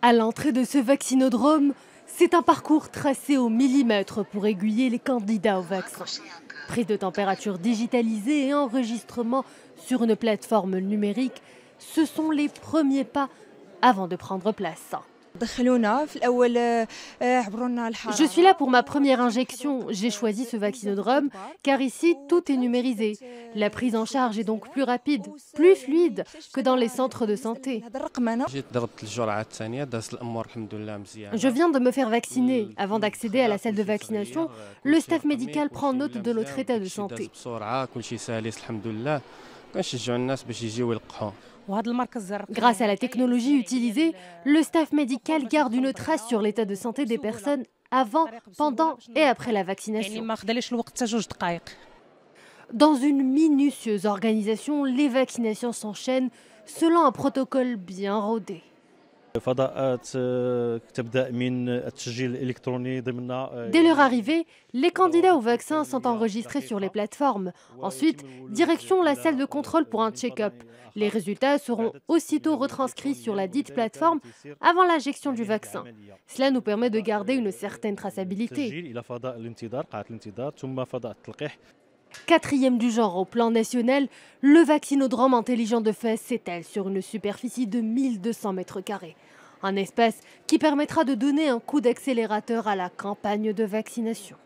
À l'entrée de ce vaccinodrome, c'est un parcours tracé au millimètre pour aiguiller les candidats au vaccin. Prise de température digitalisée et enregistrement sur une plateforme numérique, ce sont les premiers pas avant de prendre place. Je suis là pour ma première injection. J'ai choisi ce vaccinodrome car ici, tout est numérisé. La prise en charge est donc plus rapide, plus fluide que dans les centres de santé. Je viens de me faire vacciner. Avant d'accéder à la salle de vaccination, le staff médical prend note de notre état de santé. Grâce à la technologie utilisée, le staff médical garde une trace sur l'état de santé des personnes avant, pendant et après la vaccination. Dans une minutieuse organisation, les vaccinations s'enchaînent selon un protocole bien rodé. Dès leur arrivée, les candidats au vaccin sont enregistrés sur les plateformes. Ensuite, direction la salle de contrôle pour un check-up. Les résultats seront aussitôt retranscrits sur la dite plateforme avant l'injection du vaccin. Cela nous permet de garder une certaine traçabilité. Quatrième du genre au plan national, le vaccinodrome intelligent de Fès s'étale sur une superficie de 1200 mètres carrés. Un espace qui permettra de donner un coup d'accélérateur à la campagne de vaccination.